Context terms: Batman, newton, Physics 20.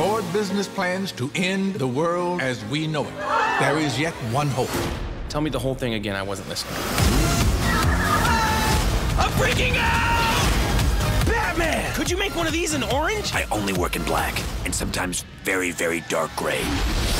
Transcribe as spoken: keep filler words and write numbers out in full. Lord Business plans to end the world as we know it. There is yet one hope. Tell me the whole thing again. I wasn't listening. I'm freaking out! Batman! Could you make one of these in orange? I only work in black, and sometimes very, very dark gray.